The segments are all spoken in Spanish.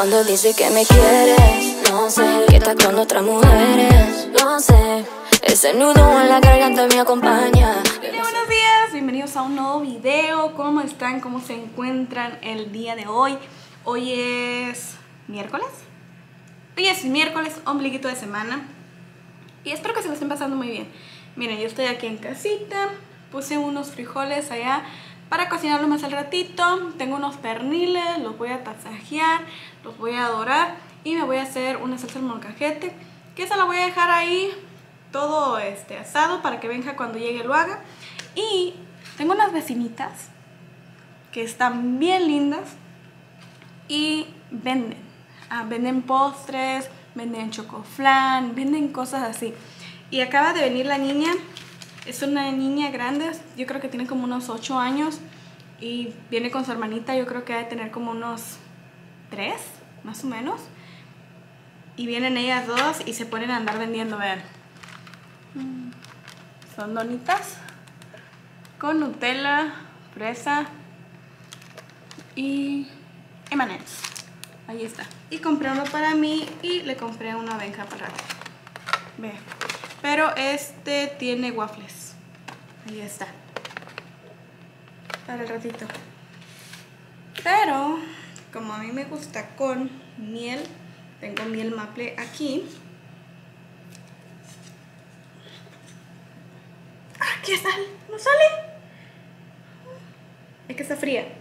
Cuando dice que me quieres, no sé. Que está con otras mujeres, no sé. Ese nudo en la garganta me acompaña. Buenos días, bienvenidos a un nuevo video. ¿Cómo están? ¿Cómo se encuentran el día de hoy? Hoy es... ¿miércoles? Hoy es miércoles, ombliguito de semana. Y espero que se lo estén pasando muy bien. Miren, yo estoy aquí en casita. Puse unos frijoles allá para cocinarlos más al ratito. Tengo unos perniles, los voy a tasajear, los voy a dorar. Y me voy a hacer una salsa de molcajete, que esa la voy a dejar ahí todo asado para que Benja cuando llegue lo haga. Y tengo unas vecinitas que están bien lindas y venden. Venden postres, venden chocoflan, venden cosas así. Y acaba de venir la niña, es una niña grande, yo creo que tiene como unos 8 años. Y viene con su hermanita, yo creo que debe tener como unos 3, más o menos. Y vienen ellas dos y se ponen a andar vendiendo, vean. Son donitas con Nutella, fresa y M&M's. Ahí está. Y compré uno para mí y le compré una abeja para rato. Ve. Pero este tiene waffles. Ahí está. Para el ratito. Pero, como a mí me gusta con miel, tengo miel maple aquí. ¡Ah, qué sal! ¡No sale! Es que está fría.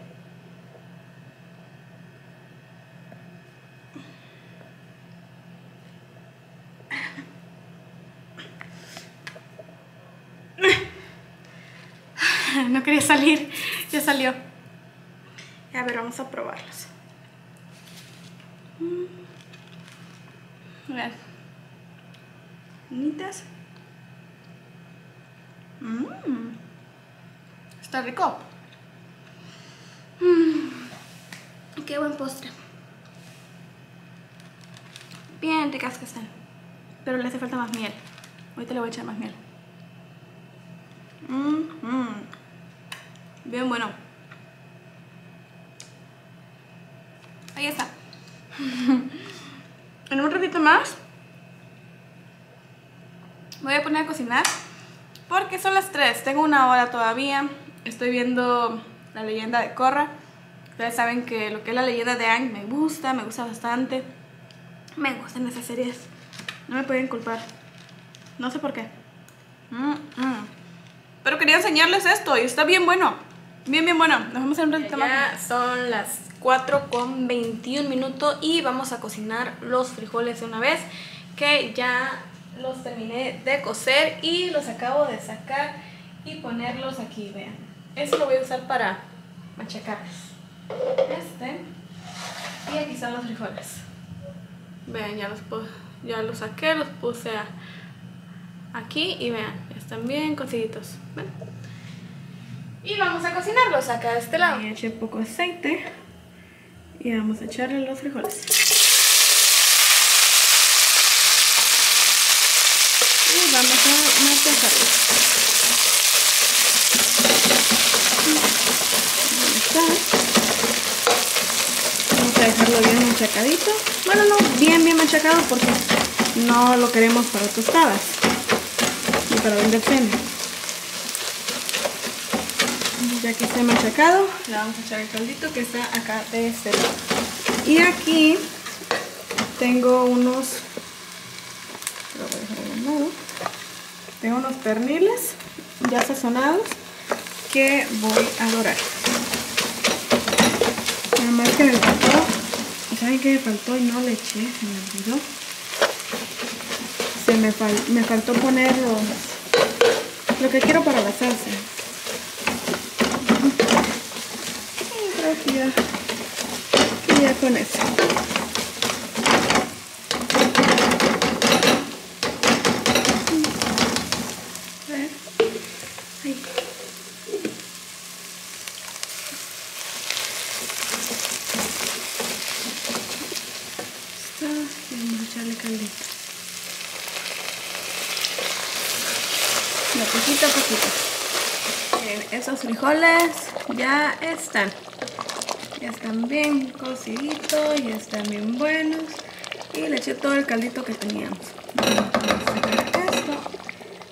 No quería salir, ya salió. A ver, vamos a probarlos. Vean. Bonitas. Está rico. Qué buen postre. Bien ricas que están. Pero le hace falta más miel. Ahorita le voy a echar más miel. Bien bueno. Ahí está. En un ratito más me voy a poner a cocinar, porque son las 3. Tengo una hora todavía. Estoy viendo La Leyenda de Korra. Ustedes saben que lo que es La Leyenda de Aang me gusta bastante. Me gustan esas series. No me pueden culpar. No sé por qué. Pero quería enseñarles esto y está bien bueno. Bien, bien, bueno, nos vemos en un ratito más. Ya son las 4:21 y vamos a cocinar los frijoles de una vez, que ya los terminé de cocer y los acabo de sacar y ponerlos aquí, vean. Esto lo voy a usar para machacar. Y aquí están los frijoles. Vean, ya los saqué, los puse aquí y vean, están bien cociditos. Bueno. Y vamos a cocinarlos acá de este lado. Y eché poco aceite. Y vamos a echarle los frijoles. Y vamos a machacarlos. Vamos a dejarlo bien machacadito. Bueno, no, bien, bien machacado, porque no lo queremos para tostadas ni para vender pena. Ya que esté machacado, le vamos a echar el caldito que está acá de este lado. Y aquí tengo unos... tengo unos perniles ya sazonados que voy a dorar. Nada más que me faltó... ¿saben qué me faltó? Y no le eché, se me olvidó. Me faltó poner los... lo que quiero para la salsa. Ya con eso. Está bien, echarle caldito. La poquito a poquito. Bien, esos frijoles ya están. Ya están bien cociditos, ya están bien buenos. Y le eché todo el caldito que teníamos.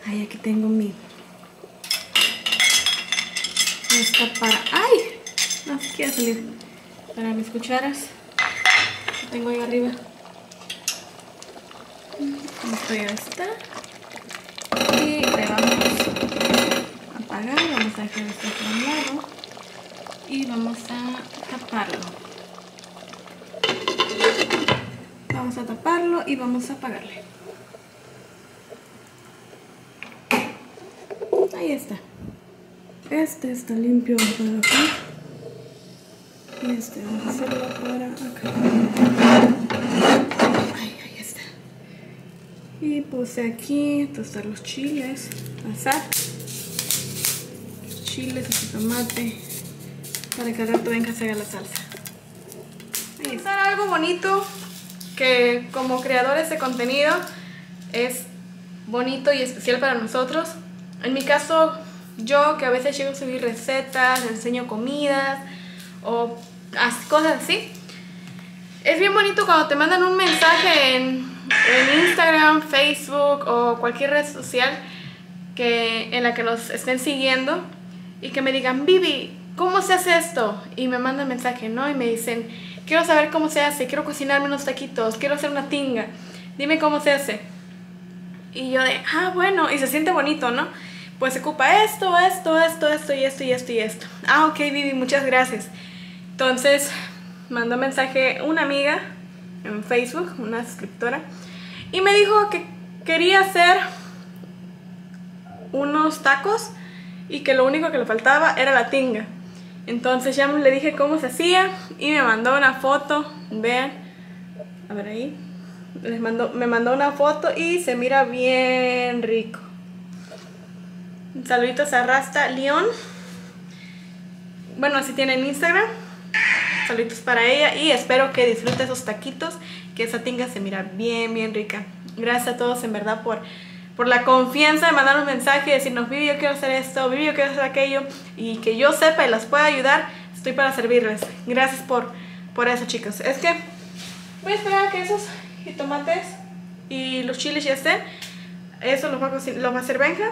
Ay, aquí tengo mi... esta para... ¡Ay! No se quiere salir. Para mis cucharas. Lo tengo ahí arriba. Esto ya está. Y le vamos a apagar. Vamos a dejar esto cambiado. Y vamos a taparlo. Vamos a taparlo y vamos a apagarle. Ahí está. Este está limpio para acá. Y este vamos a hacerlo para acá. Ahí, ahí está. Y puse aquí tostar los chiles. Pasar. Los chiles, el tomate. Para que al rato venga a hacer la salsa. Pensar algo bonito, que como creadores de contenido es bonito y especial para nosotros. En mi caso, yo que a veces llego a subir recetas, enseño comidas o cosas así. Es bien bonito cuando te mandan un mensaje en Instagram, Facebook o cualquier red social en la que nos estén siguiendo y que me digan, Vivi, ¿cómo se hace esto? Y me mandan mensaje, ¿no? Y me dicen, quiero saber cómo se hace, quiero cocinarme unos taquitos, quiero hacer una tinga, dime cómo se hace. Y yo de, ah, bueno, y se siente bonito, ¿no? Pues se ocupa esto y esto. Ah, ok, Vivi, muchas gracias. Entonces, mandó mensaje una amiga en Facebook, una suscriptora, y me dijo que quería hacer unos tacos y que lo único que le faltaba era la tinga. Entonces ya le dije cómo se hacía y me mandó una foto, vean, a ver ahí, me mandó una foto y se mira bien rico. Saluditos a Rasta León, bueno, así tiene en Instagram, saluditos para ella y espero que disfrute esos taquitos, que esa tinga se mira bien, bien rica. Gracias a todos en verdad por la confianza de mandar un mensaje y decirnos, Vivi, yo quiero hacer esto, Vivi, yo quiero hacer aquello, y que yo sepa y las pueda ayudar, estoy para servirles. Gracias por eso, chicos. Es que voy a esperar a que esos jitomates y los chiles ya estén. Eso los va a hacer Benja.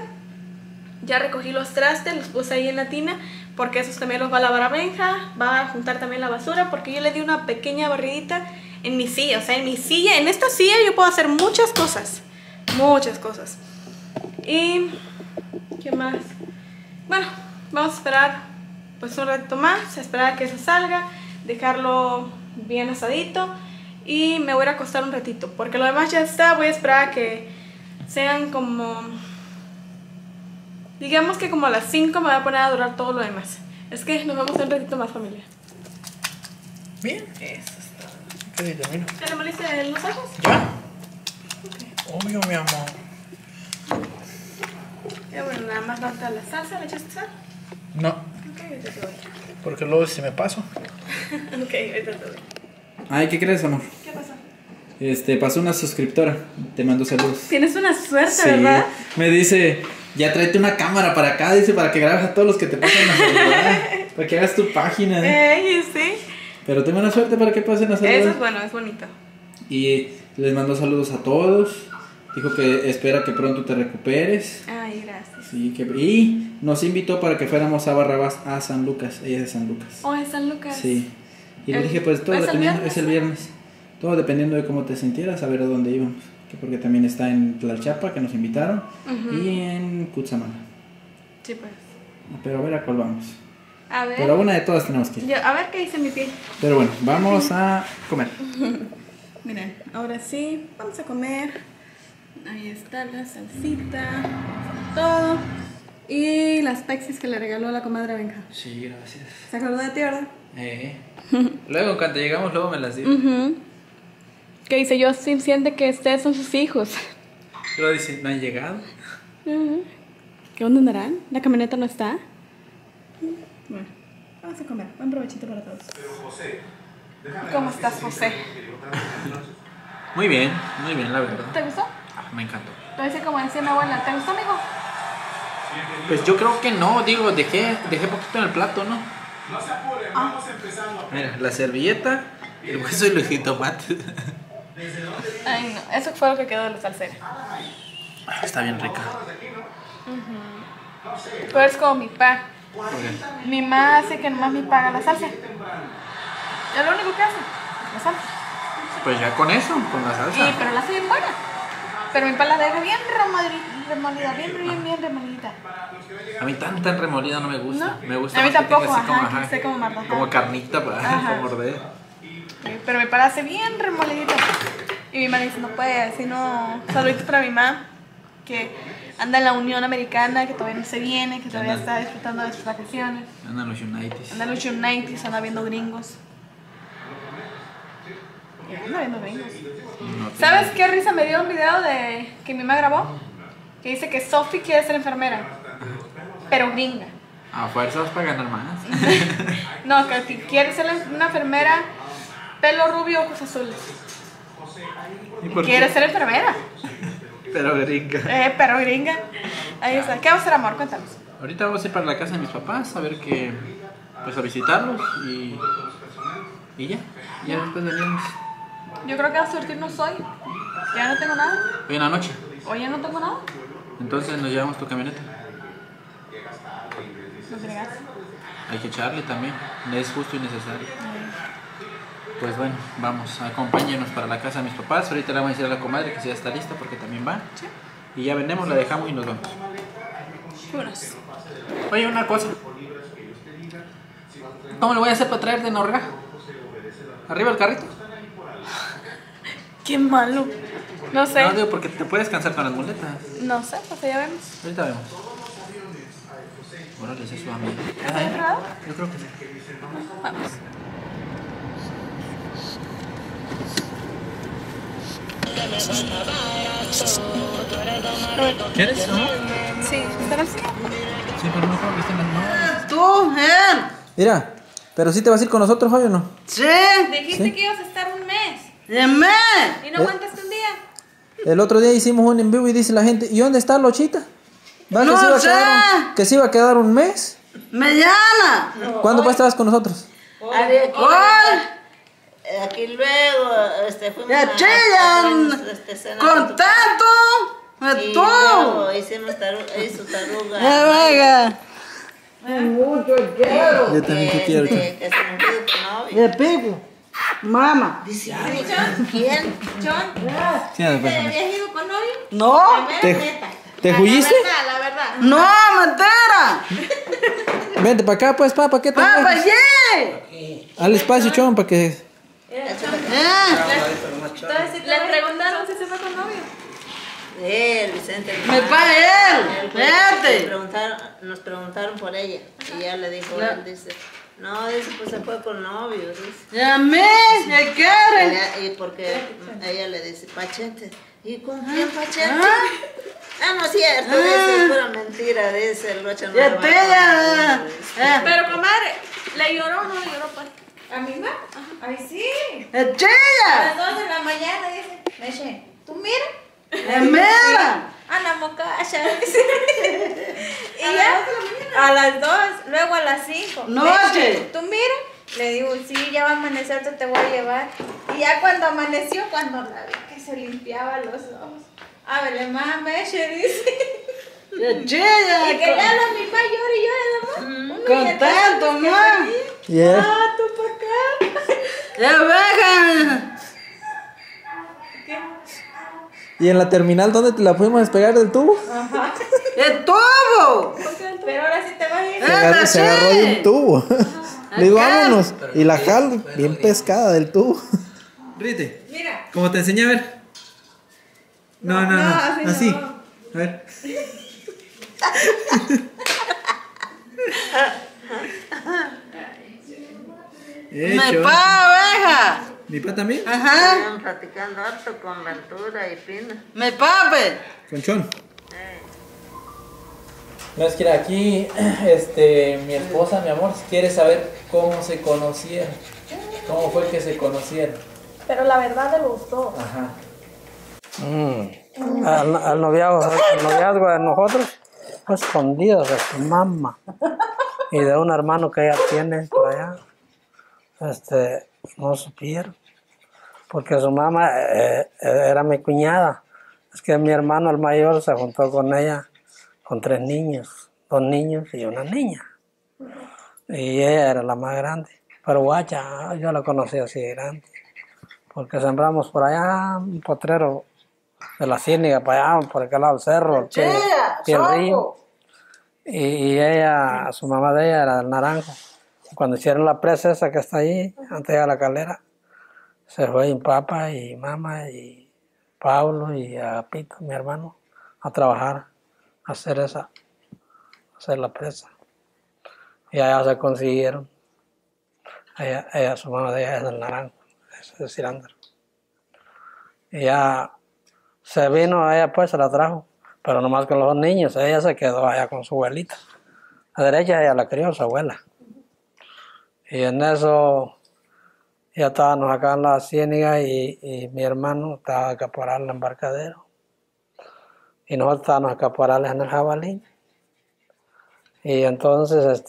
Ya recogí los trastes, los puse ahí en la tina, porque esos también los va a lavar a Benja. Va a juntar también la basura, porque yo le di una pequeña barridita en mi silla. O sea, en mi silla, en esta silla yo puedo hacer muchas cosas. Muchas cosas. Y ¿qué más? Bueno, vamos a esperar pues un rato más, a esperar a que eso salga, dejarlo bien asadito y me voy a acostar un ratito, porque lo demás ya está. Voy a esperar a que sean como, digamos que como a las 5 me voy a poner a dorar todo lo demás. Es que nos vemos un ratito más, familia. Bien, eso es todo. ¿Te lo moliste los ojos? Ya. Obvio, mi amor. Ya, bueno, nada más falta la salsa. ¿Le echaste sal? No. Ok, ahorita te doy. Porque luego si me paso. Ok, ahorita te doy. Ay, ¿qué crees, amor? ¿Qué pasó? Pasó una suscriptora. Te mando saludos. Tienes una suerte, sí, ¿verdad? Me dice, ya tráete una cámara para acá. Dice, para que grabes a todos los que te pasan la saludada. Para que hagas tu página. Sí. Pero tengo una suerte para que pasen la saludada. Eso es bueno, es bonito. Y les mando saludos a todos. Dijo que espera que pronto te recuperes. Ay, gracias. Sí, y nos invitó para que fuéramos a Barrabás a San Lucas. Ella es de San Lucas. Oh, es San Lucas. Sí. Y le dije, pues todo dependiendo, es el viernes. Todo dependiendo de cómo te sintieras, a ver a dónde íbamos. Porque también está en Tlalchapa, que nos invitaron. Y en Cutzamala. Sí, pues. Pero a ver a cuál vamos. A ver. Pero a una de todas tenemos que ir. Yo, a ver qué dice mi piel. Pero bueno, vamos a comer. Miren, ahora sí, vamos a comer. Ahí está la salsita, todo. Y las pexis que le regaló la comadre Benja. Sí, gracias. ¿Se acordó de ti, verdad? Luego, cuando llegamos, luego me las dio. Que dice, yo sí siente que ustedes son sus hijos. Luego dice, ¿no han llegado? ¿Qué onda andarán? ¿La camioneta no está? Bueno, vamos a comer. Buen provechito para todos. Pero José, ¿cómo estás, José? Muy bien, la verdad. ¿Te gustó? Me encantó. Entonces, como decía mi abuela, ¿te gustó, mijo? Pues yo creo que no, digo, dejé poquito en el plato, ¿no? No se apuren, vamos empezando. Mira, la servilleta, el hueso y los jitomates. Ay, no, eso fue lo que quedó de la salsera. Está bien rica. Pero es como mi pa. Mi mamá hace que nomás mi pa haga la salsa. Es lo único que hace, la salsa. Pues ya con eso, con la salsa. Sí, pero la hace bien buena. Pero mi pa la debe bien remolida, bien remolida. A mí tan remolida no me gusta. ¿No? Me gusta. A mí tampoco, que así como, ajá, que como marrón. Como carnita para morder. Sí, pero mi pa la hace bien remolidita. Y mi mamá dice, no puede, así no. Saluditos para mi mamá, que anda en la Unión Americana, que todavía no se viene, que todavía está disfrutando de sus vacaciones. Anda en los United. Anda en los United, anda viendo gringos. Anda viendo gringos. No, ¿sabes qué risa me dio un video de que mi mamá grabó? Que dice que Sophie quiere ser enfermera, pero gringa. A fuerzas para ganar más. No, que quiere ser una enfermera, pelo rubio, ojos azules. ¿Y quiere ser enfermera? Pero gringa. Pero gringa. Ahí está. ¿Qué va a hacer, amor? Cuéntanos. Ahorita vamos a ir para la casa de mis papás a ver que... pues a visitarlos y... y ya. Ya después venimos. Yo creo que va a surtirnos hoy. Ya no tengo nada. Hoy en la noche. Hoy ya no tengo nada. Entonces nos llevamos tu camioneta. ¿Nos llegas? Hay que echarle también. Es justo y necesario. Pues bueno, vamos, acompáñenos para la casa de mis papás. Ahorita le vamos a decir a la comadre que si ya está lista porque también va. Sí. Y ya vendemos, la dejamos y nos vamos. Buenas. Oye, una cosa. ¿Cómo le voy a hacer para traer de Norga? ¿Arriba el carrito? Qué malo. No sé. No, digo, porque te puedes cansar con las muletas. No sé, pues ya vemos. Ahorita vemos. Bueno, les eso a mí. ¿Está entrado? Yo creo que sí. Vamos. ¿Quieres? ¿No? Sí, ¿están así? Sí, pero no creo que estén las manos. ¡Tú, mira! ¿Pero sí te vas a ir con nosotros hoy o no? ¡Sí! Dijiste que ibas a estar un mes. ¡Un mes! ¿Y no aguantaste un día? El otro día hicimos un en vivo y dice la gente, ¿y dónde está Lochita? ¿Vas no que, se iba a quedar un, que se iba a quedar un mes? ¡Mañana! No, ¿cuándo hoy? Vas a estar con nosotros? ¡Hoy! Aquí luego, fuimos a chillan, contento, y luego hicimos taruga. ¡Venga! Mucho quiero. Yo también te quiero. Que se me pide tu novio. Mamá. ¿Quién? ¿John? ¿Te habías ido con novio? No. ¿Te fuiste? La verdad. No, mentira. Vente para acá, pues, papá, ¿qué te pasa? ¡Papá, sí! Al espacio, John, para que... Le preguntaron si se fue con novio. Vicente. Me para él. Vete. Nos preguntaron por ella. Y ella le dijo, él dice, no, dice, pues se fue con novio. Y a mí, me quieren. Y porque ella le dice, Pachete. ¿Y con quién, Pachete? Ah, no es cierto, dice, pura mentira, dice el Rocha. Pero comadre, ¿le lloró o no le lloró, Pachete? ¿A mi mamá? ¡Ay, sí! ¡Es chida! A las 2 de la mañana dice, me dice, ¿tú mira? ¡Es mera! ¡A la mocacha! Y ¿a ya? ¿A las 2? Luego a las 5. ¡Noche! ¿Tú mira? Le digo, sí, ya va a amanecer, te voy a llevar. Y ya cuando amaneció, cuando la vi que se limpiaba los ojos. A ver, mamá, me dice. ¡Es chida! Y que ya la mi mamá llora y llora, mamá. ¡Contento, mamá! Yeah. ¡Ah, tú para acá! ¡Ya bajan! ¿Qué? ¿Y en la terminal dónde te la pudimos despegar del tubo? Ajá. ¡El tubo! Pero ahora sí te vas a ir. Se agarró de un tubo. Le digo, vámonos. Y la jalo bien pescada del tubo. Rite. Mira. Como te enseñé a ver. No. Así. No. A ver. ¡Mi pa, abeja! ¿Mi pa también? Ajá. Están platicando harto con Ventura y Pina. ¡Mi pape! Con Chon. No, es que aquí, mi esposa, mi amor, quiere saber cómo se conocieron. Cómo fue que se conocieron. Pero la verdad de los dos. Ajá. Al noviazgo de nosotros, fue escondido de su mamá y de un hermano que ella tiene. no supieron, porque su mamá era mi cuñada. Es que mi hermano el mayor se juntó con ella, con tres niños, dos niños y una niña. Y ella era la más grande. Pero guacha, yo la conocí así de grande, porque sembramos por allá un potrero de la Ciénaga para allá, por aquel lado del cerro, el río. Y ella, su mamá de ella era del Naranjo. Cuando hicieron la presa esa que está ahí, antes de la calera, se fue mi papá y mamá y Pablo y Agapito, mi hermano, a trabajar, a hacer esa, hacer la presa. Y allá se consiguieron. Ella, su mamá de ella es del Naranjo, es de Cirándaro. Y ya se vino, ella pues se la trajo, pero nomás con los niños. Ella se quedó allá con su abuelita. A la derecha ella la crió, su abuela. Y en eso ya estábamos acá en la Ciénaga y mi hermano estaba de caporal en el embarcadero. Y nosotros estábamos de caporales en el Jabalí. Y entonces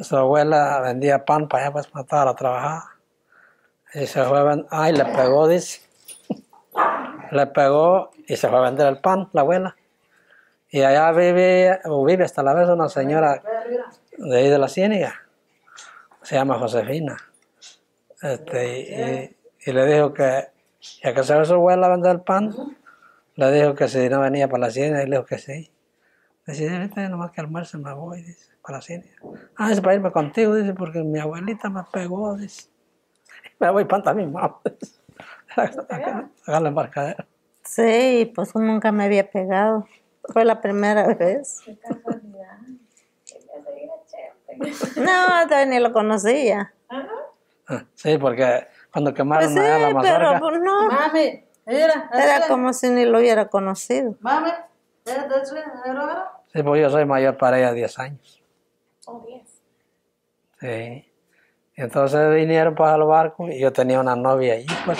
su abuela vendía pan para allá, pues matar a trabajar. Y se fue a vender, ay, le pegó, dice. Le pegó y se fue a vender el pan, la abuela. Y allá vive hasta la vez una señora de ahí de la Ciénaga. Se llama Josefina, y le dijo que, ya que se fue su abuela a vender el pan, le dijo que si no venía para la Ciénaga, y le dijo que sí. Dice, vete, nomás que almuerzo me voy, dice, para la Ciénaga. Ah, es para irme contigo, dice, porque mi abuelita me pegó, dice. Me voy pan también, mamá, dice. Acá en la embarcadera. Sí, pues nunca me había pegado. Fue la primera vez. Qué casualidad. No, todavía ni lo conocía. ¿Ah? Sí, porque cuando quemaron pues sí, allá la mazorca. Pero pues, no. Mami, era como si ni lo hubiera conocido. Mami, ¿era? Sí, pues yo soy mayor para ella 10 años. Oh, 10. Sí. Y entonces vinieron para el barco y yo tenía una novia allí, pues.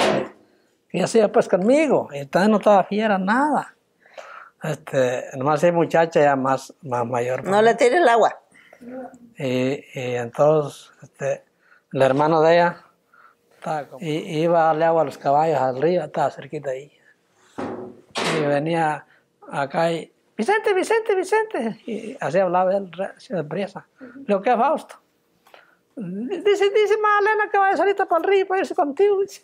Y hacía pues conmigo. Y entonces no estaba fiera nada. Nomás hay muchacha ya más mayor. No le tires el agua. Y entonces el hermano de ella iba a darle agua a los caballos al río, estaba cerquita ahí. Y venía acá y Vicente, Vicente, Vicente. Y así hablaba él, de prisa. Lo que es Fausto. Dice Magdalena que vaya ahorita para el río para irse contigo. Dice.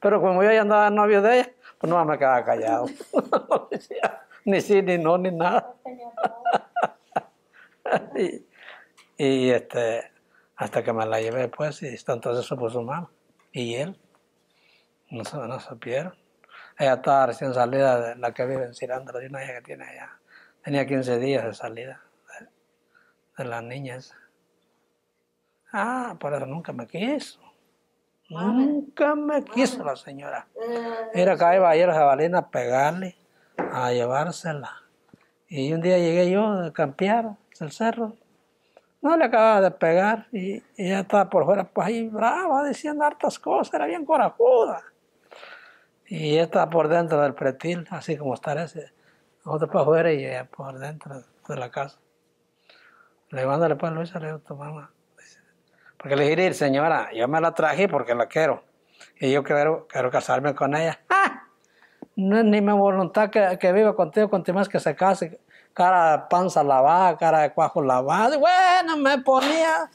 Pero como yo ya andaba novio de ella, pues no me quedaba callado. No decía ni sí, ni no, ni nada. Y hasta que me la llevé pues, y entonces supo su mamá y él, no supieron. Ella estaba recién salida de la que vive en Cirándaro, de una hija que tiene allá. Tenía 15 días de salida de las niñas. Ah, por eso nunca me quiso. Nunca me quiso la señora. Era que iba a ir a Jabalina a pegarle, a llevársela. Y un día llegué yo a campear el cerro. No le acababa de pegar y ella estaba por fuera, pues ahí brava, diciendo hartas cosas, era bien corajuda. Y ella estaba por dentro del pretil, así como estar ese. Nosotros para afuera y ella por dentro de la casa. Le mando a Luisa, le digo, tu mamá. Porque le dije, señora, yo me la traje porque la quiero. Y yo quiero casarme con ella. ¡Ah! No es ni mi voluntad que viva contigo, contigo más que se case. Cara de panza lavada, cara de cuajo lavada. Y bueno, me ponía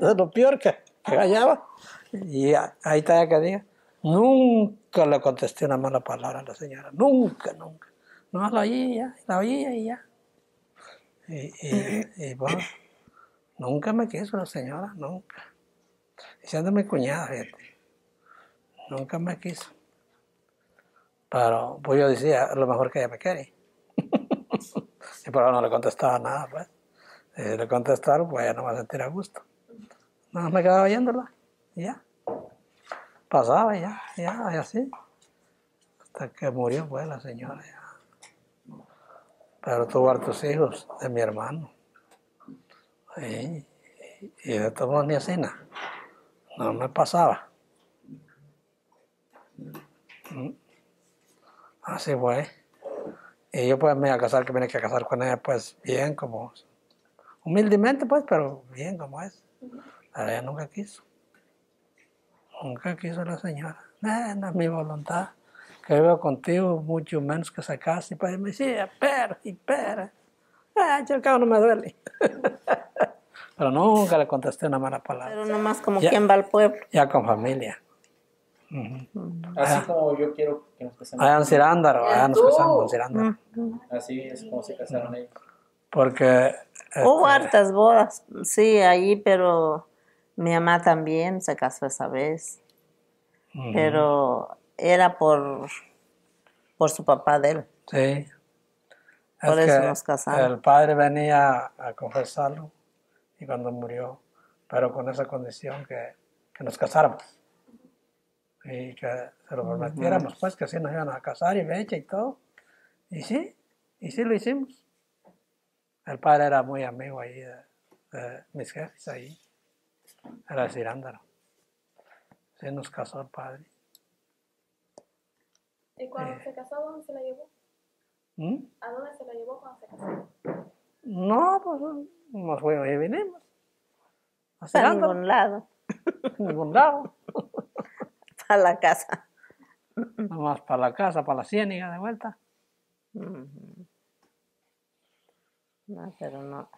de lo peor que callaba. Y ahí está ya que diga. Nunca le contesté una mala palabra a la señora. Nunca, nunca. No, la oía y ya. Y bueno, nunca me quiso la señora, nunca. Y siendo mi cuñada, fíjate. Nunca me quiso. Pero pues yo decía, a lo mejor que ella me quiere. Y por ahora no le contestaba nada, pues. Si le contestaron, pues ella no me sentía a gusto. No, me quedaba oyéndola. Y ya. Pasaba y así. Hasta que murió, pues, la señora. Ya. Pero tuvo hartos hijos de mi hermano. Y de todos modos ni así nada. No me pasaba. Así fue. Y yo pues me iba a casar, que me tenía que casar con ella pues bien como... Humildemente pues, pero bien como es. Ahora ella nunca quiso. Nunca quiso la señora. No es mi voluntad. Que vivo contigo, mucho menos que se case. Y para ella me decía, pero. Yo al cabo no me duele. Pero nunca le contesté una mala palabra. Pero nomás como ya, quien va al pueblo. Ya con familia. Así como yo quiero que nos casemos. Allá en Cirándaro, allá nos casamos en Cirándaro. Así es como se casaron ellos. Porque... hubo hartas bodas, sí, ahí, pero mi mamá también se casó esa vez. Pero era por su papá de él. Sí. Por eso nos casamos. El padre venía a confesarlo. Y cuando murió, pero con esa condición que nos casáramos. Y que se lo prometiéramos, pues, que así nos iban a casar y fecha y todo. Y sí lo hicimos. El padre era muy amigo ahí de mis jefes ahí. Era de Cirándaro. Sí nos casó el padre. ¿Y cuando se casó, dónde se la llevó? ¿A dónde se la llevó cuando se casó? No, pues... nos fuimos y vinimos. A ningún lado. A ningún lado. Para la casa. Nomás para la casa, para la ciénaga de vuelta. No, pero no.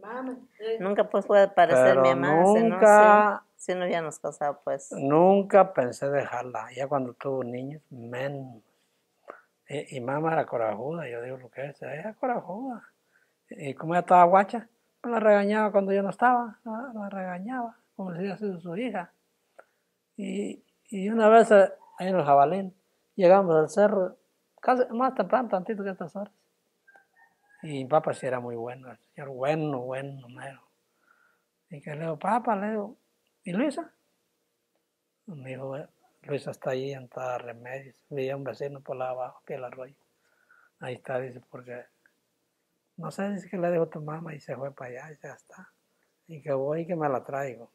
Mama. Nunca pues puede parecer mi mamá. Nunca. Si no, ya nos casaba pues. Nunca pensé dejarla. Ya cuando tuvo niños, menos. Y mamá era corajuda, yo digo lo que es. Ella era corajuda. Y como ella estaba guacha, la regañaba cuando yo no estaba, la regañaba, como si hubiera sido su hija. Y una vez, ahí en el Jabalín, llegamos al cerro, casi más temprano, tantito que estas horas. Y mi papá sí era muy bueno, el señor bueno, mero. Y que le digo, papá, le digo, ¿y Luisa? Me dijo, Luisa está ahí, en todas remedios. Veía un vecino por la abajo, que el arroyo. Ahí está, dice, porque... no sé, dice que le dijo tu mamá y se fue para allá y ya está. Y que voy y que me la traigo.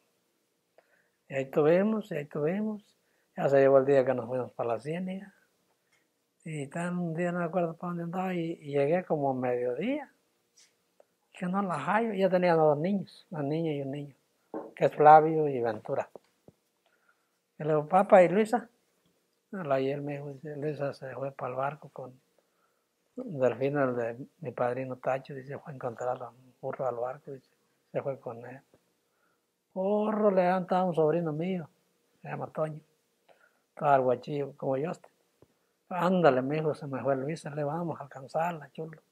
Y ahí tuvimos, Ya se llevó el día que nos fuimos para la ciénaga. Y tan un día no me acuerdo para dónde andaba y llegué como mediodía. Que no la hallo. Ya tenía dos niños, una niña y un niño. Que es Flavio y Ventura. Y le digo, papá, ¿y Luisa? Ayer me dijo, Luisa se fue para el barco con... Delfino, el de mi padrino Tacho, dice, fue a encontrar a un burro al barco, dice, se fue con él. Burro le han dado a un sobrino mío, se llama Toño, estaba el guachillo como yo. Ándale, mi hijo, se me fue Luisa, le vamos a alcanzarla, chulo.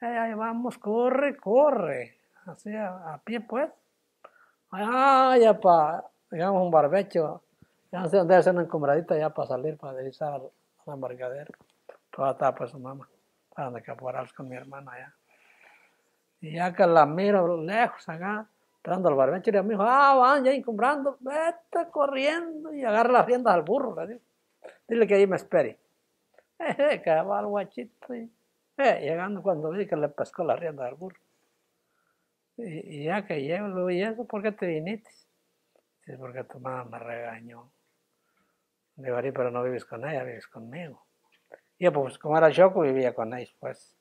Ahí vamos, corre, así a pie pues. Ya para, digamos, un barbecho, ya no sé dónde hacer una encumbradita ya para salir, para deslizar a la embarcadera. Toda estaba pues su mamá, estaban de caporados con mi hermana allá. Y ya que la miro lejos acá, entrando al barbecho, y me dijo, van ya encumbrando, vete corriendo y agarra las riendas al burro, le digo. Dile que ahí me espere. Que va el guachito. Y, llegando cuando vi que le pescó las riendas al burro. Y ya que llego, le digo, ¿y eso por qué te viniste? Dice, porque tu mamá me regañó. Le digo, pero no vives con ella, vives conmigo. Yo, pues, como era choco, vivía con ellos, pues.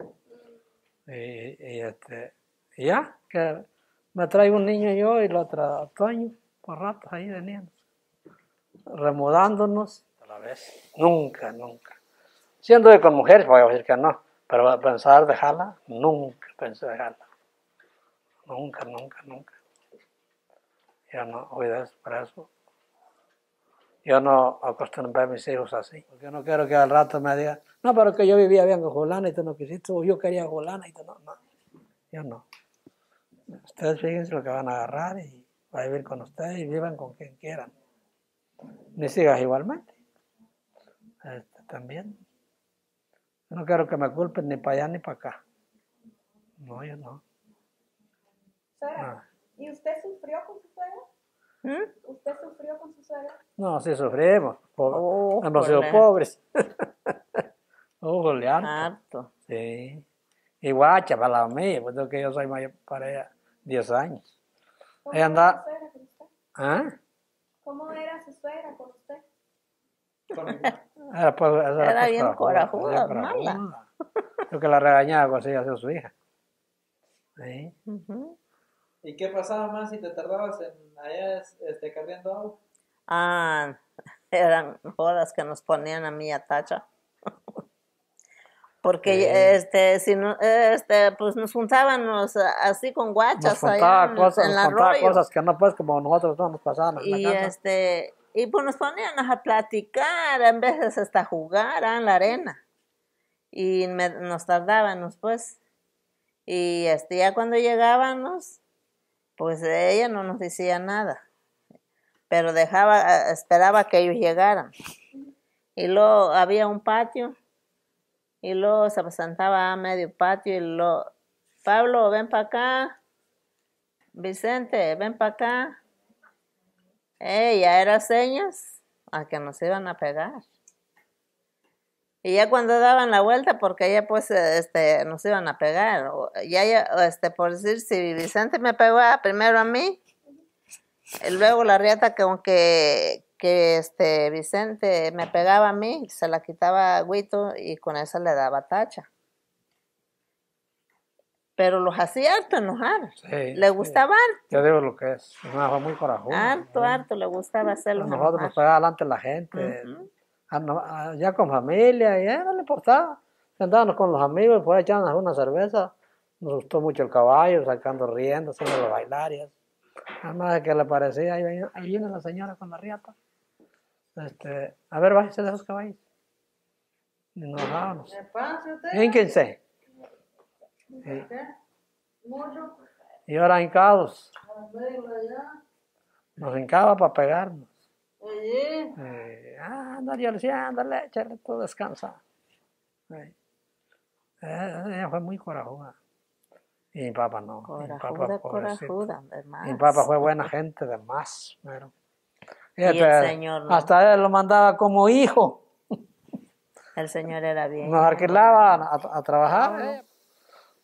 Y ya, que me traigo un niño yo y el otro Toño, por ratos ahí veníamos, remudándonos a la vez. Nunca. Siendo que con mujeres, voy a decir que no, pero pensar dejarla, nunca pensé dejarla. Nunca. Yo no, oigas, para eso. Yo no acostumbré a mis hijos así, porque no quiero que al rato me digan, no, pero que yo vivía bien con Julana y tú no quisiste, o yo quería Julana y tú no. Yo no. Ustedes fíjense lo que van a agarrar y va a vivir con ustedes y vivan con quien quieran. Mis hijas igualmente. También. Yo no quiero que me culpen ni para allá ni para acá. No, yo no. Sara, ¿y usted sufrió con su suegra? ¿Usted sufrió con su suegra? No, sí sufrimos. Hemos sido pobres. Harto. Sí. Y guacha para la mía, porque yo soy mayor para ella 10 años. ¿Cómo era su suegra con usted? ¿Cómo era su suegra con usted? Era bien corajuda, mala. Yo que la regañaba cuando ella hacía su hija. Sí. ¿Y qué pasaba más si te tardabas en allá cargando agua? Ah, eran horas que nos ponían a mí a tacha. Porque pues nos juntábamos así con guachas allá en el arroyo, cosas que no, pues, como nosotros estábamos pasando en la casa. Y pues nos ponían a platicar, en veces hasta jugar en la arena. Y nos tardábamos, pues. Y ya cuando llegábamos, pues ella no nos decía nada. Pero esperaba que ellos llegaran. Y luego había un patio. Y luego se sentaba a medio patio y luego, Pablo, ven para acá. Vicente, ven para acá. Ya eran señas a que nos iban a pegar. Y ya cuando daban la vuelta, porque ya pues nos iban a pegar. Por decir, si Vicente me pegó primero a mí, luego la riata que Vicente me pegaba a mí, se la quitaba a Guito y con esa le daba tacha. Pero los hacía harto enojar. Sí, le gustaba harto. Yo digo lo que es. Fue muy corajudo. Harto le gustaba hacerlo. Nosotros nos pegaba delante de la gente. Ya con familia, y no le importaba. Sentábamos con los amigos, pues echábamos una cerveza. Nos gustó mucho el caballo, sacando riendo, haciendo los bailares. Además de que le parecía, ahí viene la señora con la riata. A ver, bájese de esos caballos. Y nos bajábamos. Hínquense. Y ahora hincados. Nos hincaba para pegarnos. Ándale, yo le decía, ándale, échale tú, descansa. Ella fue muy corajuda. Y mi papá no. Corajuda, de más. Mi papá fue buena gente de más. Pero... Y el señor no. Hasta él lo mandaba como hijo. El señor era bien. Nos alquilaba a trabajar.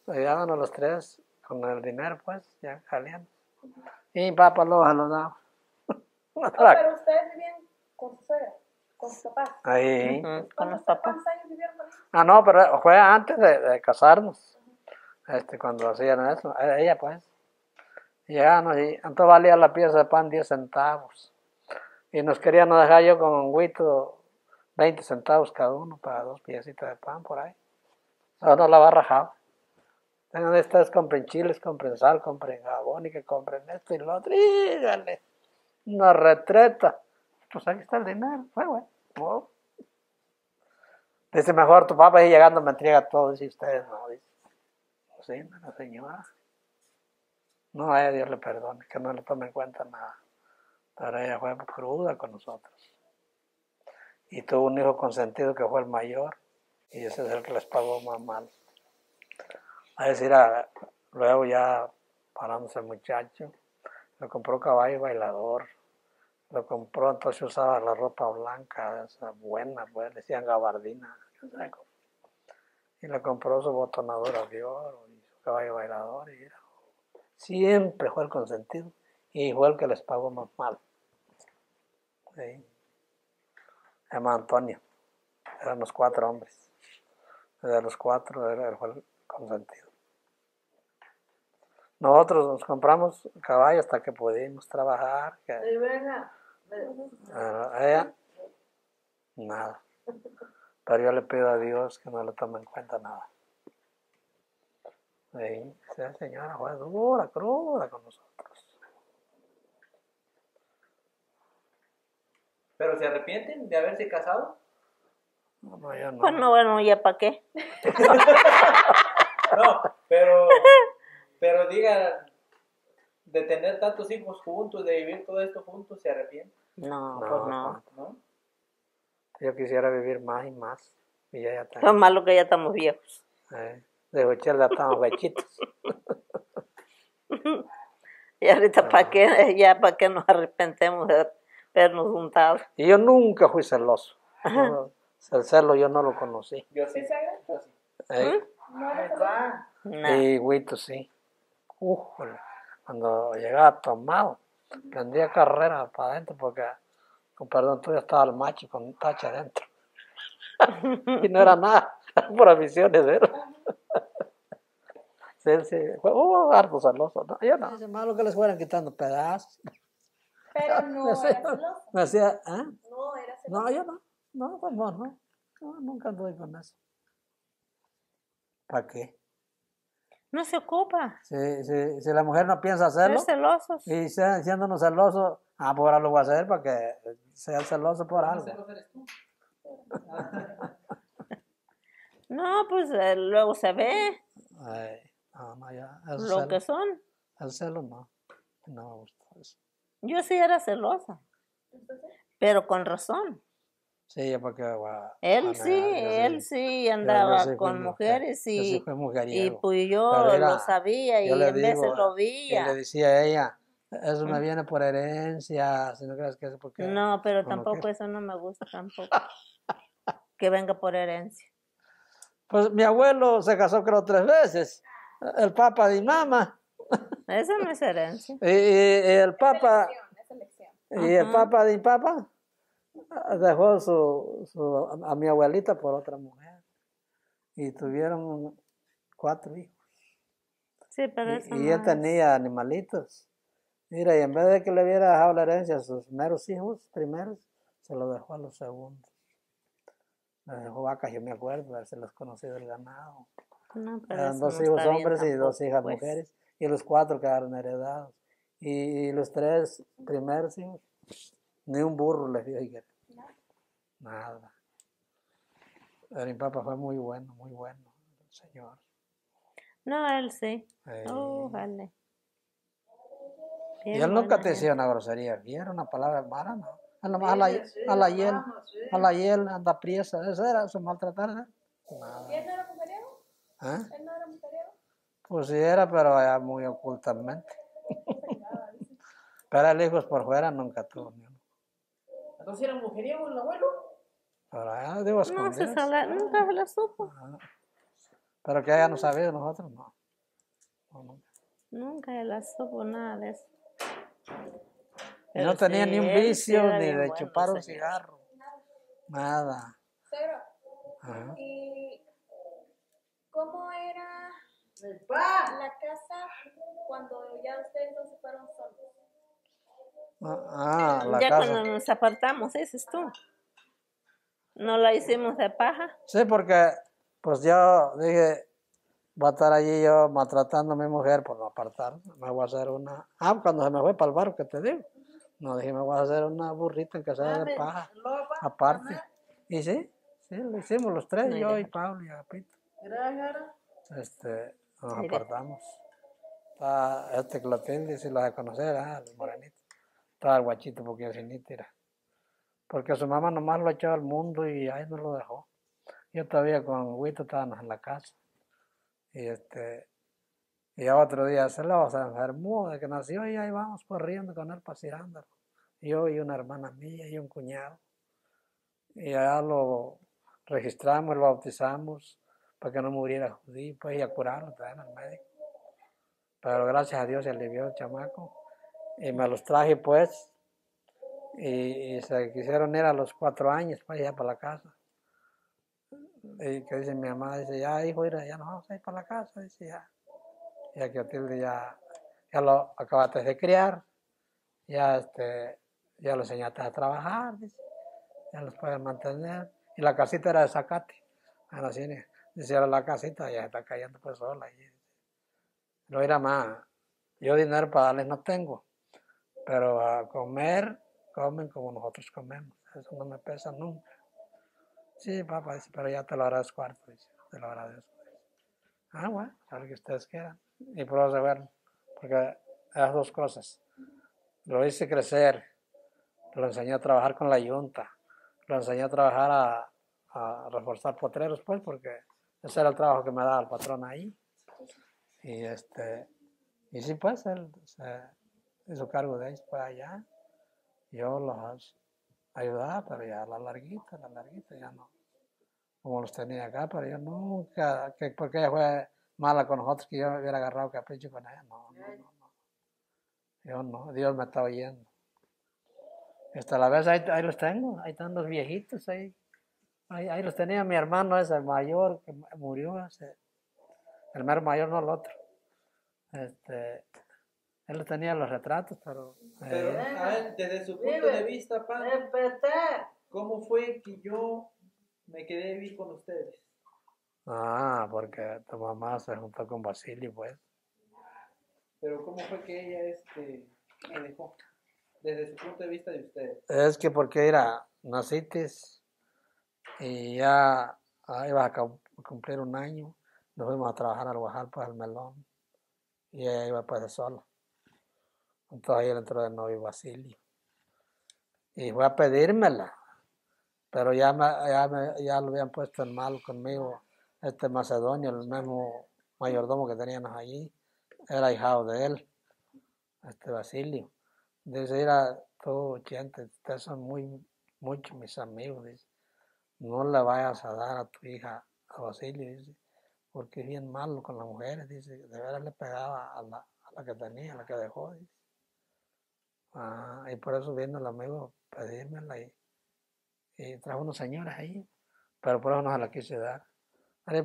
Ayudábamos los tres con el dinero, pues, ya salían. Y mi papá lo daba. Pero ustedes vivían con sus suegras, con sus papás. Ahí. Con los papás. ¿Cuántos años vivieron con ellos? No, pero fue antes de casarnos. Cuando hacían eso, ella pues, llegábamos y entonces valía la pieza de pan 10 centavos. Y nos querían dejar yo con Guito 20 centavos cada uno para dos piecitas de pan por ahí. Ahora no la va a rajar. Tengan estas, compren chiles, compren sal, compren jabón y que compren esto y lo otro. ¡Dígale! Una retreta. Pues aquí está el dinero. Bueno. Dice, mejor tu papá ahí llegando me entrega todo. Dice, ustedes no, dice. Sí, la señora. No, a Dios le perdone, que no le tome en cuenta nada. Pero ella fue cruda con nosotros. Y tuvo un hijo consentido que fue el mayor, y ese es el que les pagó más mal. A decir, luego ya paramos el muchacho, lo compró caballo y bailador, lo compró, entonces usaba la ropa blanca, esa buena, pues, decían gabardina, y le compró su botonadora de oro y su caballo bailador. Y siempre fue el consentido y fue el que les pagó más mal. ¿Sí? Llama Antonio. Eran los cuatro hombres. De los cuatro fue el consentido. Nosotros nos compramos caballo hasta que pudimos trabajar. Ella, nada. Pero yo le pido a Dios que no le tome en cuenta nada. Sí, esa señora fue dura, cruda con nosotros. ¿Pero se arrepienten de haberse casado? No, yo no. Bueno, ¿ya para qué? No, pero diga, de tener tantos hijos juntos, de vivir todo esto juntos, ¿se arrepienten? No. Yo quisiera vivir más y más. Y ya estamos. Lo malo que ya estamos viejos. De bochel ya estamos vechitos. Y ahorita para qué nos arrepentemos de vernos juntados. Y yo nunca fui celoso. El celo yo no lo conocí. Yo sí celoso. Y Guito sí. Cuando llegaba tomado, prendía carrera para adentro porque... Perdón, tú ya estaba el macho con tacha adentro. Y no era nada, era por aficiones, ¿verdad? se jugó harto saloso, ¿no? Yo no. Es malo que les fueran quitando pedazos. Pero no, no era celoso. Me hacía, ¿eh? No, era celoso. No, yo no. No, pues no, no. No, nunca anduve con eso. ¿Para qué? No se ocupa. Si la mujer no piensa hacerlo. Ser celosos. Y siéndonos celosos, ah, por algo voy a hacer para que sea celoso por algo. No, pues luego se ve. Ay, no, no, ya. Lo celo, que son. El celo no. No me gusta eso. Yo sí era celosa. Pero con razón. Sí, porque... Bueno, él sí andaba sí con mujeres y, pues yo era, lo sabía y yo en veces lo veía. Y le decía a ella, eso me viene por herencia, si no crees que es porque... No, pero tampoco eso no me gusta tampoco, que venga por herencia. Pues mi abuelo se casó creo 3 veces, el papa de mi mamá. Eso no es herencia. Y el papa... Es elección. Y el papa de mi papá dejó a mi abuelita por otra mujer y tuvieron 4 hijos. Sí, pero eso y no él tenía animalitos. Mira, y en vez de que le hubiera dejado la herencia a sus primeros hijos, se lo dejó a los segundos. Le dejó vacas, yo me acuerdo, se los conocí del ganado. No, pero eran 2 hijos hombres y 2 hijas pues mujeres, y los 4 quedaron heredados. Y los 3 primeros hijos, ni un burro les dio higuera. Nada. Pero mi papá fue muy bueno, el señor. No, él sí. Vale. Y él nunca te decía una grosería, era una palabra mala, ¿no? A la hiel, anda priesa, eso era su maltratar. ¿Y él no era mujeriego? ¿Eh? ¿Él no era mujeriego? Pues sí era, pero allá muy ocultamente. Pero el hijo por fuera nunca tuvo, ¿no? ¿Entonces era mujeriego el abuelo? Pero allá digo escondidas. No, nunca se la supo. Ah, pero que ella no sabía, nosotros no. Nunca se la supo nada de eso. Y no tenía ni un vicio, ni de bueno, chupar un cigarro. Nada. Cero. Ajá. ¿Y cómo era la casa cuando ya ustedes no se fueron solos? La ya casa. Cuando nos apartamos, dices tú. No la hicimos de paja. Sí, porque pues yo dije... Voy a estar allí yo maltratando a mi mujer por no apartar. Me voy a hacer una... Ah, cuando se me fue para el barco, ¿qué te digo? No, dije, me voy a hacer una burrita en casa de paja, aparte. Y sí, lo hicimos los 3, yo y Pablo y Agapito. Nos apartamos. Está este Clotilde, si lo de conocer, el morenito. Está el guachito, porque el finito era. Porque su mamá nomás lo echó al mundo y ahí no lo dejó. Yo todavía con Huito estábamos en la casa. Y otro día se enfermó de que nació y ahí vamos corriendo con él para Cirándaro. Yo y una hermana mía y un cuñado. Y allá lo registramos, lo bautizamos para que no muriera judío, pues y a curarlo también al médico. Pero gracias a Dios se alivió el chamaco y me los traje pues. Y se quisieron ir a los 4 años pues ya para la casa. Y que dice mi mamá, dice, ya hijo, mira, ya nos vamos a ir para la casa, dice, ya. Y aquí Otilde ya lo acabaste de criar, ya lo enseñaste a trabajar, dice, ya los puedes mantener. Y la casita era de zacate, a la cine. Dice, ahora la casita ya está cayendo pues sola. No era más, yo dinero para darles no tengo, pero a comer, comen como nosotros comemos, eso no me pesa nunca. Sí, papá, dice, pero ya te lo harás cuarto, dice, te lo harás después. Ah, bueno, a lo que ustedes quieran. Y pruebas de verlo, porque las 2 cosas. Lo hice crecer, lo enseñé a trabajar con la yunta, lo enseñé a trabajar a reforzar potreros, pues, porque ese era el trabajo que me daba el patrón ahí. Y sí, pues, él se hizo cargo de ellos para allá. Yo los ayudaba, pero ya la larguita, ya no. Como los tenía acá, pero yo nunca, porque ella fue mala con nosotros, que yo me hubiera agarrado capricho con ella, no. Yo no, Dios me está oyendo. Hasta la vez, ahí los tengo, ahí están los viejitos, ahí los tenía mi hermano ese, el mayor, que murió, el mero mayor, no el otro. Él no tenía los retratos, pero... a él, desde su punto de vista, padre, ¿cómo fue que yo me quedé vivir con ustedes? Ah, porque tu mamá se juntó con Basilio, pues. Pero ¿cómo fue que ella me dejó? Desde su punto de vista de ustedes. Es que porque era, naciste y ya ibas a cumplir un año, nos fuimos a trabajar al Guajalpa, al Melón, y ella iba pues de sola. Entonces ella entró de novio Basilio. Y fue a pedírmela, pero ya lo habían puesto en mal conmigo. Macedonio, el mismo mayordomo que teníamos allí, era hijado de él, Basilio. Dice, era todo Chente, ustedes son muchos mis amigos, dice. No le vayas a dar a tu hija a Basilio, dice, porque es bien malo con las mujeres, dice. De veras le pegaba a la que tenía, a la que dejó, dice. Ah, y por eso vino el amigo a pedírmela y trajo unas señoras ahí, pero por eso no se la quise dar. Ahí,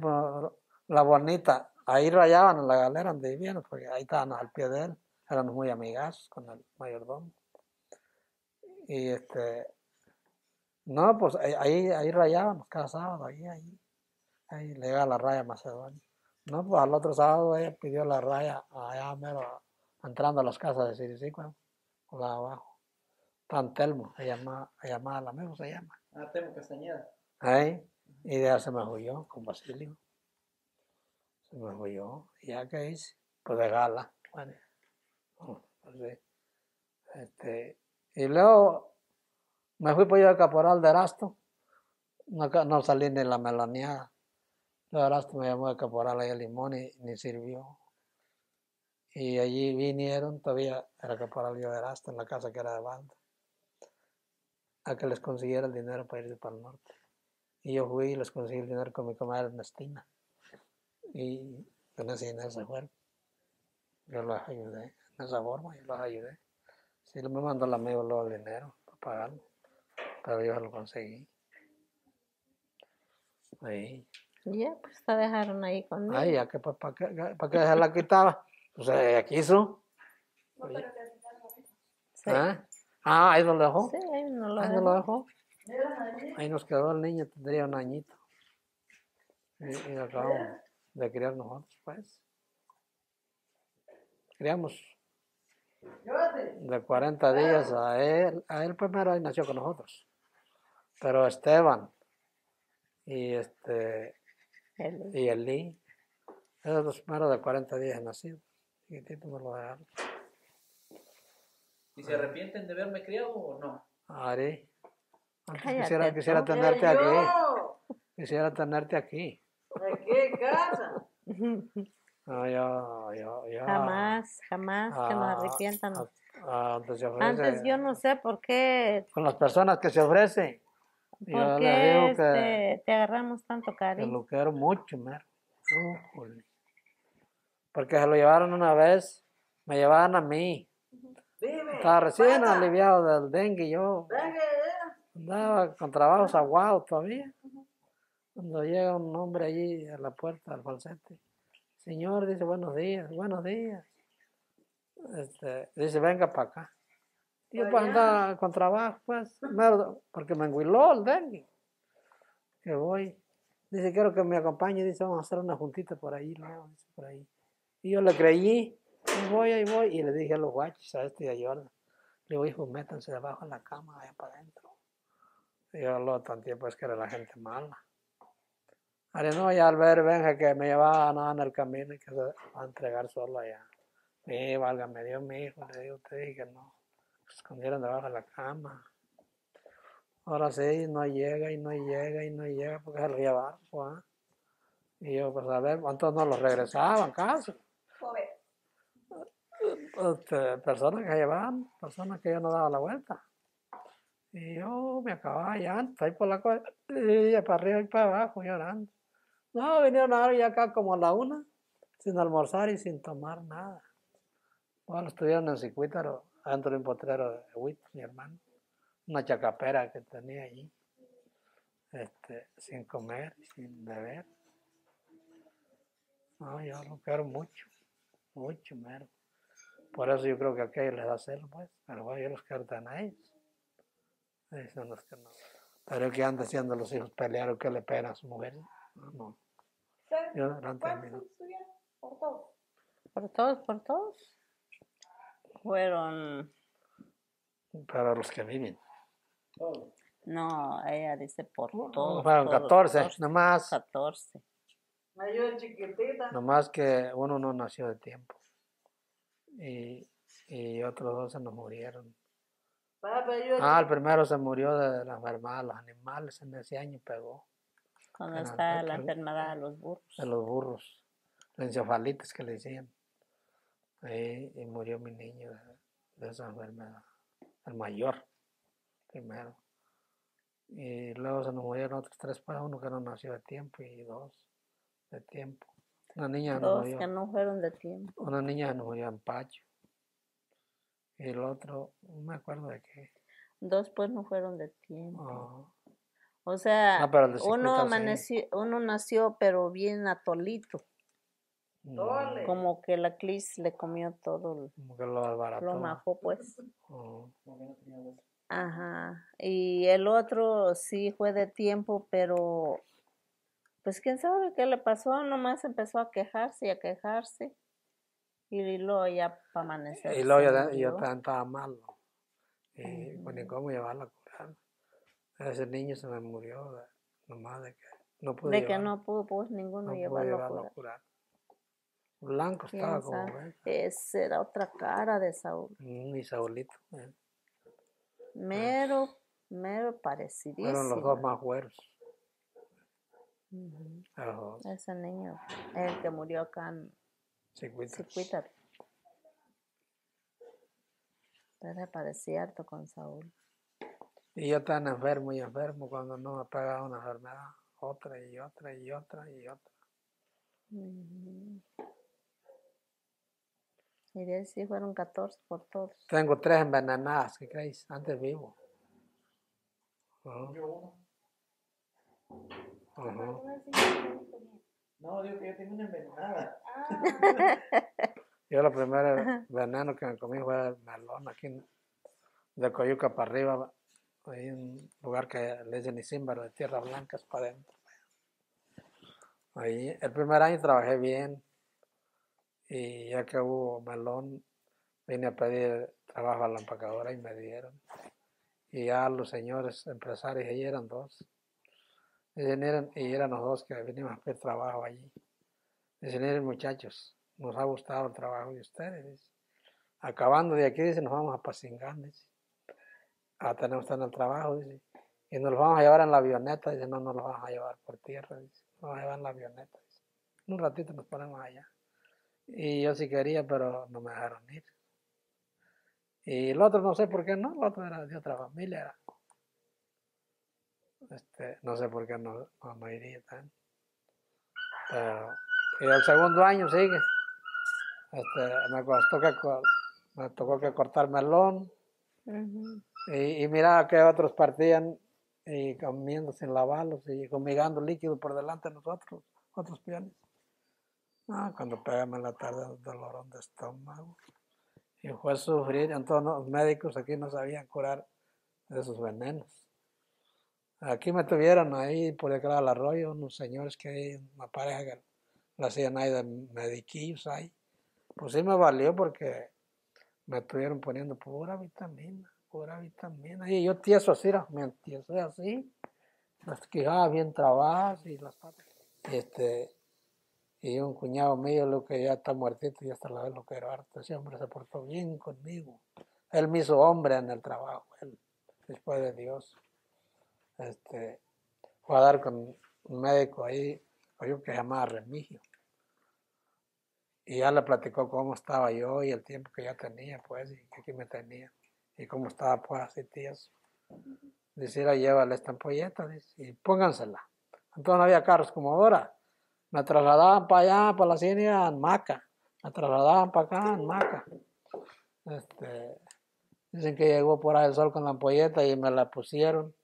la bonita, ahí rayaban en la galera donde vivían, porque ahí estaban al pie de él, eran muy amigas con el mayordomo. Y no, pues ahí rayaban cada sábado, ahí le llegaba la raya a Macedonia. No, pues al otro sábado ella pidió la raya allá mero, entrando a las casas de Siricícuaro, la abajo. Tan Telmo, se llamaba el amigo, se llama. Ah, Telmo Castañeda. Ahí. Y de ahí se me huyó con Basilio. Se me huyó. ¿Y ya qué hice? Pues de gala. Bueno, pues sí. Y luego me fui por yo de caporal de Erasto. No salí ni la melaneada. Luego Erasto me llamó de caporal ahí a Limón y ni sirvió. Y allí vinieron, todavía era caporal yo de Erasto en la casa que era de banda, a que les consiguiera el dinero para irse para el norte. Y yo fui y les conseguí el dinero con mi comadre Ernestina. Y con ese dinero se fueron. Yo los ayudé. En esa forma yo los ayudé. Sí, me mandó el amigo luego el dinero para pagarlo. Pero yo lo conseguí. Ahí. Sí. Ya, pues la dejaron ahí conmigo. Ahí, ya que pues, ¿para qué se la quitaba? Pues ella quiso. No, pero le quitaron la misma. Sí. Ah, ahí no lo dejó. Sí, ahí no lo dejó. Ahí no lo dejó. Ahí nos quedó el niño, tendría un añito. Y lo acabamos de criar nosotros, pues. Criamos de 40 días a él primero, ahí nació con nosotros. Pero Esteban y Eli, esos los primeros de 40 días nacidos. Chiquitito me lo dejaron. ¿Y se arrepienten de haberme criado o no? Ari. Quisiera tenerte aquí. Quisiera tenerte aquí. ¿De qué casa? No, yo. Jamás que nos arrepientan. Antes yo no sé por qué. Con las personas que se ofrecen. ¿Por qué te agarramos tanto cariño? Lo quiero mucho, mero. Porque se lo llevaron una vez, me llevaban a mí. Estaba recién aliviado del dengue yo. Andaba con trabajos aguados todavía. Cuando llega un hombre allí a la puerta, al falsete, señor, dice, buenos días, buenos días. Dice, venga para acá. Y yo pues andaba con trabajo, pues, porque me enguiló el dengue. Que voy. Dice, quiero que me acompañe. Dice, vamos a hacer una juntita por ahí, luego, dice, por ahí. Y yo le creí, ahí voy. Y le dije a los guachos, a y a Jordan, le digo, hijo, métanse debajo de la cama, allá para adentro. Yo lo tanteé pues que era la gente mala. Ahora no, ya al ver Benja que me llevaba nada en el camino y que se va a entregar solo allá. Sí, válgame Dios, mi hijo, le digo, te dije que no. Se escondieron debajo de la cama. Ahora sí, no llega porque se lo llevaron, pues. Y yo, pues a ver, ¿cuántos no los regresaban, caso? Joder. Personas que llevaban, personas que yo no daba la vuelta. Y yo me acababa llorando, ahí por la cosa, para arriba y para abajo llorando. No, vinieron ahora ya acá como a la una, sin almorzar y sin tomar nada. Bueno, estuvieron en Cicuítaro, dentro de un potrero de Huito, mi hermano. Una chacapera que tenía allí, sin comer, sin beber. No, yo lo quiero mucho. mucho menos. Por eso yo creo que aquellos les da celo, pues, pero ellos los cartan a ellos. Ellos son los que no. Pero que anda haciendo los hijos pelear o que le pegan a su mujer, no. ¿Cuántos estuvieron? ¿Por todos? ¿Por todos? ¿Por todos? Fueron... Para los que viven. Todos. No, ella dice por todos. Fueron 14, nomás. 14. Mayor chiquitita. Nomás que uno no nació de tiempo. Y otros dos se nos murieron. El primero se murió de la enfermedad de los animales, en ese año pegó. Cuando está la enfermedad de los burros. De los burros, la encefalitis que le decían. Y murió mi niño de esa enfermedad, el mayor, primero. Y luego se nos murieron otros tres, pues uno que no nació de tiempo y dos de tiempo. Una niña no murió. Dos que no fueron de tiempo. Una niña no murió en Pacho. Y el otro, no me acuerdo de qué. Dos pues no fueron de tiempo. Oh. O sea, uno nació pero bien atolito. No. Como que la clis le comió todo. Como que lo majó pues. Oh. Ajá. Y el otro sí fue de tiempo, pero... Pues quién sabe qué le pasó, nomás empezó a quejarse y a quejarse. Y luego ya para amanecer. Y luego yo estaba malo. Y bueno, ¿cómo llevarla a curar? Ese niño se me murió nomás de que no pude llevarlo a curar. Blanco estaba como... Esa era otra cara de Saúl. Mi Saúlito. Mero parecidísimo. Fueron los dos más güeros. Ese niño, el que murió acá en Cicuítar. Era parecido harto con Saúl. Y yo tan enfermo y enfermo cuando no me pegaba una enfermedad, otra y otra y otra y otra. Y de ahí sí fueron 14 por todos. Tengo 3 envenenadas, ¿qué creéis? Antes vivo. No, digo que yo tengo una envenenada. Yo la primera veneno que me comí fue el melón, aquí de Coyuca para arriba, hay un lugar que le dicen Isímbaro, de tierras blancas para adentro. Ahí, el primer año trabajé bien y ya que hubo melón, vine a pedir trabajo a la empacadora y me dieron. Y ya los señores empresarios, ahí eran dos. Y eran los dos que venimos a hacer trabajo allí. Dicen, muchachos, nos ha gustado el trabajo de ustedes. Acabando de aquí, dicen, nos vamos a Pasingán, dice. Ah, tenemos tan el trabajo, dice. Y nos lo vamos a llevar en la avioneta, dice, no nos lo vamos a llevar por tierra, dice. Nos vamos a llevar en la avioneta, dice. En un ratito nos ponemos allá. Y yo sí quería, pero no me dejaron ir. Y el otro, no sé por qué no, el otro era de otra familia, era. No sé por qué no iría tan. Y al segundo año sigue. Me tocó que cortar melón. Y miraba que otros partían y comiendo sin lavarlos y comigando líquido por delante de nosotros, otros peones. Ah, cuando pegamos en la tarde un dolorón de estómago. Y fue a sufrir. Entonces los médicos aquí no sabían curar de esos venenos. Aquí me tuvieron ahí por el lado del arroyo, unos señores que hay, una pareja que la hacían ahí de mediquillos ahí. Pues sí me valió porque me estuvieron poniendo pura vitamina. Y yo tieso así, me tieso así, las quijadas bien trabadas y las patas. Y un cuñado mío, lo que ya está muertito, y hasta la vez lo quiero harto. Ese hombre se portó bien conmigo. Él me hizo hombre en el trabajo, él, después de Dios. Fue a dar con un médico ahí, yo que se llamaba Remigio. Y ya le platicó cómo estaba yo y el tiempo que ya tenía, pues, y que aquí me tenía. Y cómo estaba, pues, así tieso. Dice, llévale esta ampolleta, dice, y póngansela. Entonces no había carros como ahora. Me trasladaban para allá, para la ciénaga, en Maca. Me trasladaban para acá, en Maca. Dicen que llegó por ahí el sol con la ampolleta y me la pusieron.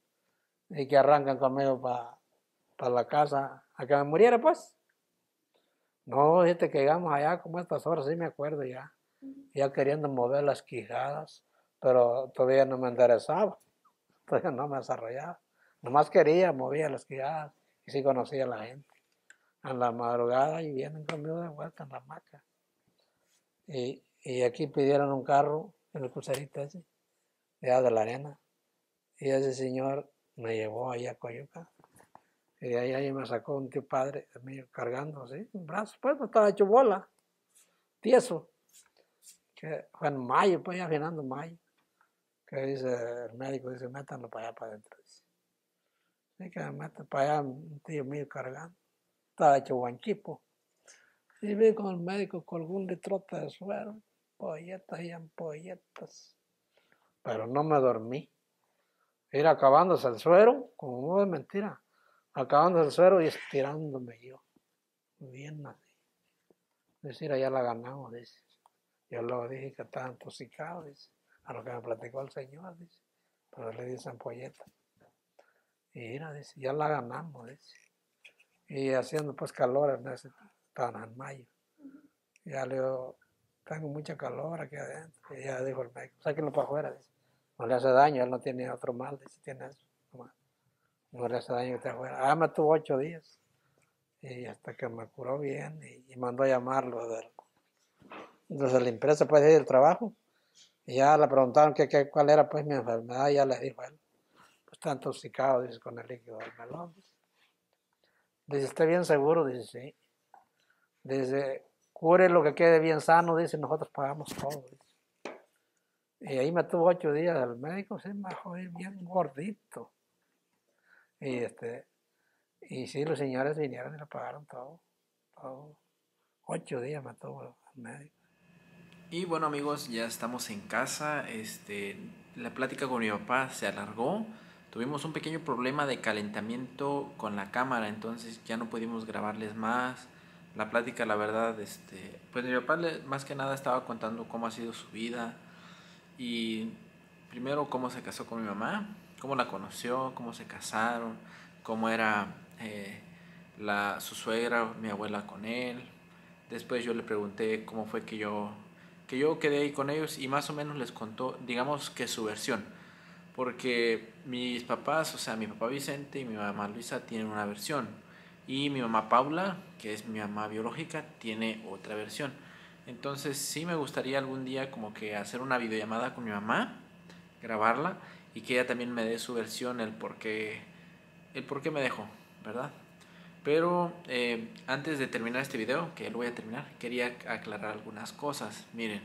Y que arrancan conmigo para la casa, a que me muriera, pues. No, gente, que llegamos allá como estas horas, sí me acuerdo ya. Ya queriendo mover las quijadas, pero todavía no me enderezaba, todavía no me desarrollaba. Nomás quería, movía las quijadas y sí conocía a la gente. En la madrugada y vienen conmigo de vuelta en la hamaca. Y aquí pidieron un carro en el crucerito ese, allá de la arena. Y ese señor me llevó allá a Coyuca. Y de ahí me sacó un tío padre mío cargando, ¿sí? Un brazo, pues, estaba hecho bola, tieso. Que fue en mayo, pues, ya finando mayo. Que dice, el médico dice, métanlo para allá, para adentro. Así que me meten para allá un tío mío cargando. Estaba hecho guanchipo. Y vi con el médico, colgó un litrote de suero, polletas y ampolletas. Pero no me dormí. Ir acabándose el suero, como no es mentira. Acabándose el suero y estirándome yo. Bien así. Decir, allá la ganamos, dice. Yo luego dije que estaba intoxicado, dice. A lo que me platicó el señor, dice. Pero le dicen ampolletas. Y mira, dice, ya la ganamos, dice. Y haciendo pues calor en ese, estaban en mayo. Ya le digo, tengo mucha calor aquí adentro. Y ya dijo el médico, sáquenlo para afuera, dice. No le hace daño, él no tiene otro mal, dice, tiene eso. No le hace daño que esté afuera. Ah, me tuvo 8 días. Y hasta que me curó bien y mandó a llamarlo desde la empresa, pues, del trabajo. Y ya le preguntaron que cuál era pues mi enfermedad, y ya le dijo él, pues está intoxicado, dice, con el líquido del melón, dice. Dice, ¿está bien seguro? Dice, sí. Dice, cure lo que quede bien sano, dice, nosotros pagamos todo, dice. Y ahí me tuvo 8 días el médico, sí, me jodí bien gordito. Y sí, los señores vinieron y lo pagaron todo, todo. 8 días me tuvo el médico. Y bueno, amigos, ya estamos en casa. La plática con mi papá se alargó. Tuvimos un pequeño problema de calentamiento con la cámara, entonces ya no pudimos grabarles más. La plática, la verdad, pues mi papá más que nada estaba contando cómo ha sido su vida. Y primero cómo se casó con mi mamá, cómo la conoció, cómo se casaron, cómo era su suegra, mi abuela con él. Después yo le pregunté cómo fue que yo quedé ahí con ellos y más o menos les contó, digamos que su versión. Porque mis papás, o sea, mi papá Vicente y mi mamá Luisa tienen una versión. Y mi mamá Paula, que es mi mamá biológica, tiene otra versión. Entonces sí me gustaría algún día como que hacer una videollamada con mi mamá, grabarla, y que ella también me dé su versión, el por qué me dejó, ¿verdad? Pero antes de terminar este video, que lo voy a terminar, quería aclarar algunas cosas. Miren.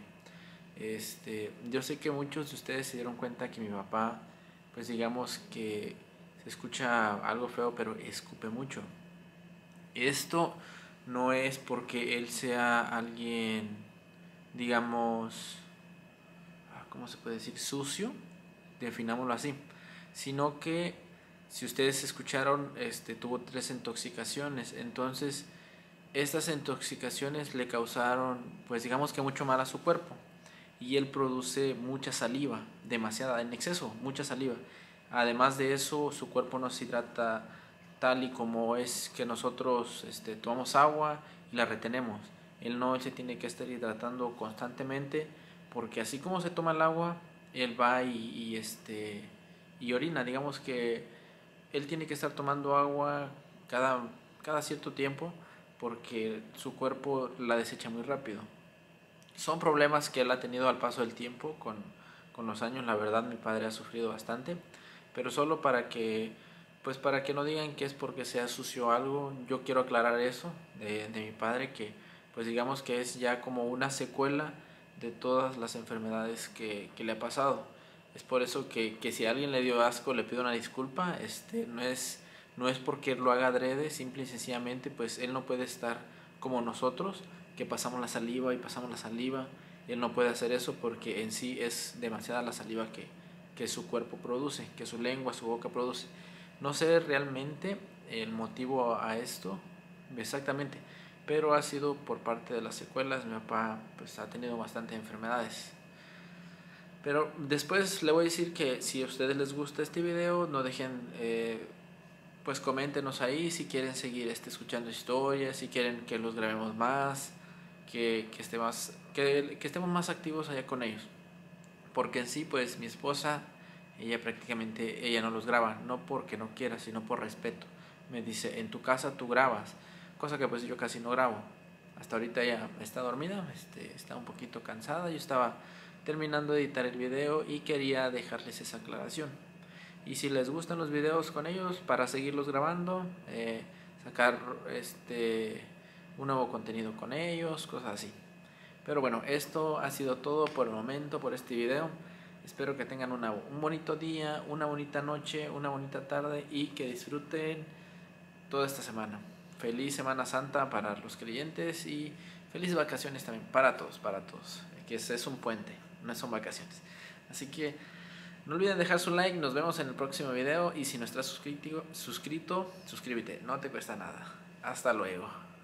Yo sé que muchos de ustedes se dieron cuenta que mi papá, pues digamos que se escucha algo feo, pero escupe mucho. Esto no es porque él sea alguien, digamos, ¿cómo se puede decir? Sucio, definámoslo así. Sino que, si ustedes escucharon, tuvo 3 intoxicaciones, entonces estas intoxicaciones le causaron, pues digamos que mucho mal a su cuerpo. Y él produce mucha saliva, demasiada, en exceso, mucha saliva. Además de eso, su cuerpo no se hidrata tal y como es que nosotros tomamos agua y la retenemos. Él no, él se tiene que estar hidratando constantemente, porque así como se toma el agua, él va y orina. Digamos que él tiene que estar tomando agua cada cierto tiempo, porque su cuerpo la desecha muy rápido. Son problemas que él ha tenido al paso del tiempo, con los años. La verdad, mi padre ha sufrido bastante, pero solo para que no digan que es porque sea sucio algo, yo quiero aclarar eso de mi padre, que pues digamos que es ya como una secuela de todas las enfermedades que le ha pasado. Es por eso que si a alguien le dio asco, le pido una disculpa. No es porque él lo haga adrede, simple y sencillamente, pues él no puede estar como nosotros, que pasamos la saliva y pasamos la saliva. Él no puede hacer eso porque en sí es demasiada la saliva que su cuerpo produce, que su lengua, su boca produce. No sé realmente el motivo a esto exactamente, pero ha sido por parte de las secuelas. Mi papá pues ha tenido bastantes enfermedades. Pero después le voy a decir que si a ustedes les gusta este video, no dejen pues coméntenos ahí si quieren seguir escuchando historias, si quieren que los grabemos más, que estemos más activos allá con ellos. Porque en sí, pues mi esposa, ella no los graba, no porque no quiera, sino por respeto. Me dice, en tu casa tú grabas, cosa que pues yo casi no grabo. Hasta ahorita ella está dormida, está un poquito cansada. Yo estaba terminando de editar el video y quería dejarles esa aclaración. Y si les gustan los videos con ellos, para seguirlos grabando, sacar un nuevo contenido con ellos, cosas así. Pero bueno, esto ha sido todo por el momento, por este video. Espero que tengan un bonito día, una bonita noche, una bonita tarde y que disfruten toda esta semana. Feliz Semana Santa para los creyentes y felices vacaciones también para todos, que es un puente, no son vacaciones. Así que no olviden dejar su like, nos vemos en el próximo video y si no estás suscrito, suscríbete, no te cuesta nada. Hasta luego.